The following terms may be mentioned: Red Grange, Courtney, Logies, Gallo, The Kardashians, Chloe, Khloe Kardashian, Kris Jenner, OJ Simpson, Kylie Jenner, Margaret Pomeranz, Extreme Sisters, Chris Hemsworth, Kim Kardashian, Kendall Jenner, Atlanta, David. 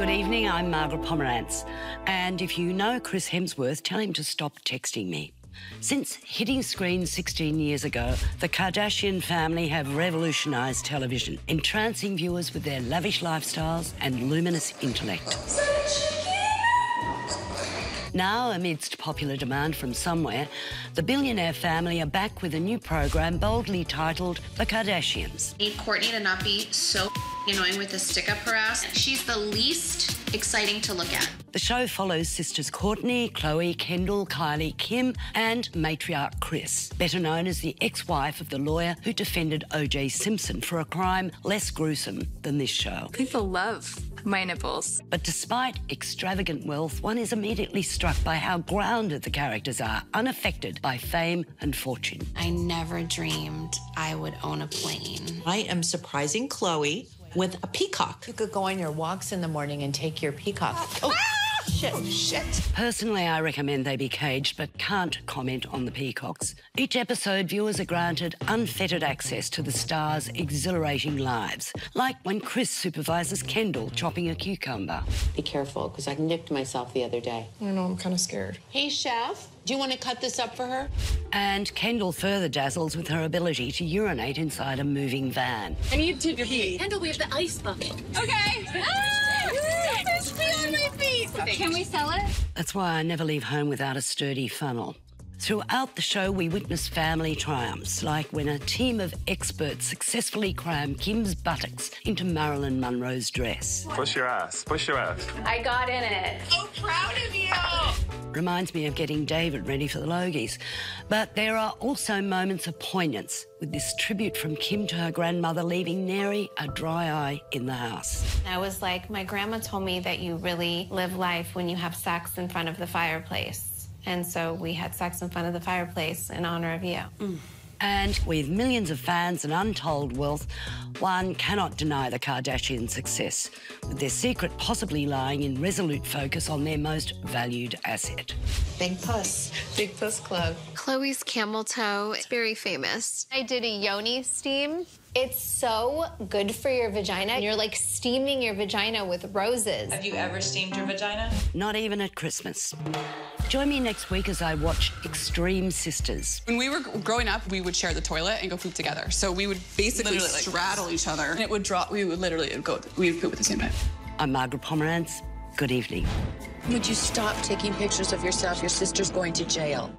Good evening, I'm Margaret Pomeranz, and if you know Chris Hemsworth, tell him to stop texting me. Since hitting screens 16 years ago, the Kardashian family have revolutionised television, entrancing viewers with their lavish lifestyles and luminous intellect. Now, amidst popular demand from somewhere, the billionaire family are back with a new program boldly titled The Kardashians. I need Courtney to not be so annoying with the stick-up her ass. She's the least exciting to look at. The show follows sisters Courtney, Khloe, Kendall, Kylie, Kim and matriarch Kris, better known as the ex-wife of the lawyer who defended OJ Simpson for a crime less gruesome than this show. People love my nipples. But despite extravagant wealth, one is immediately struck by how grounded the characters are, unaffected by fame and fortune. I never dreamed I would own a plane. I am surprising Chloe with a peacock. You could go on your walks in the morning and take your peacock. Oh. Oh, shit. Personally, I recommend they be caged, but can't comment on the peacocks. Each episode, viewers are granted unfettered access to the stars' exhilarating lives, like when Kris supervises Kendall chopping a cucumber. Be careful, because I nicked myself the other day. I know, I'm kind of scared. Hey, chef, do you want to cut this up for her? And Kendall further dazzles with her ability to urinate inside a moving van. I need to pee. Kendall, we have the ice bucket. Okay. There's pee on my feet. Can we sell it? That's why I never leave home without a sturdy funnel. Throughout the show, we witness family triumphs, like when a team of experts successfully cram Kim's buttocks into Marilyn Monroe's dress. Push your ass. Push your ass. I got in it. So proud of you. Reminds me of getting David ready for the Logies. But there are also moments of poignance, with this tribute from Kim to her grandmother leaving nary a dry eye in the house. I was like, my grandma told me that you really live life when you have sex in front of the fireplace. And so we had sex in front of the fireplace in honor of you. Mm. And with millions of fans and untold wealth, one cannot deny the Kardashians' success, with their secret possibly lying in resolute focus on their most valued asset. Big Puss Club. Chloe's camel toe is very famous. I did a yoni steam. It's so good for your vagina. You're like steaming your vagina with roses. Have you ever steamed your vagina? Not even at Christmas. Join me next week as I watch Extreme Sisters. When we were growing up, we would share the toilet and go poop together. So we would basically literally, straddle each other. And it would drop, we would literally go, we would poop at the same time. I'm Margaret Pomeranz. Good evening. Would you stop taking pictures of yourself? Your sister's going to jail.